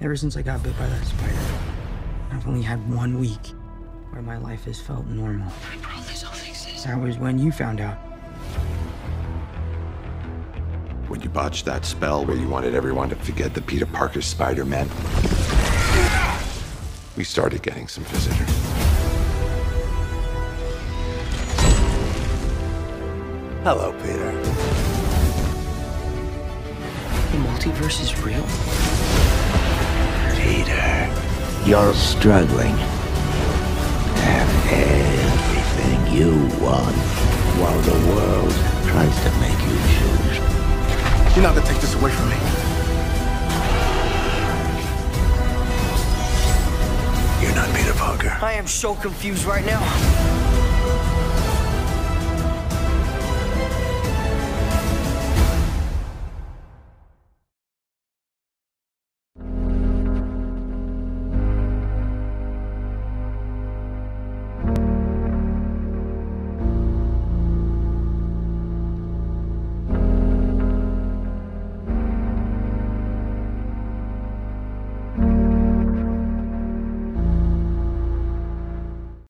Ever since I got bit by that spider, I've only had 1 week where my life has felt normal. I promise I'll fix this. That was when you found out. When you botched that spell where you wanted everyone to forget that Peter Parker's Spider-Man, we started getting some visitors. Hello, Peter. The multiverse is real? Peter, you're struggling. Have everything you want while the world tries to make you choose. You're not gonna take this away from me. You're not Peter Parker. I am so confused right now.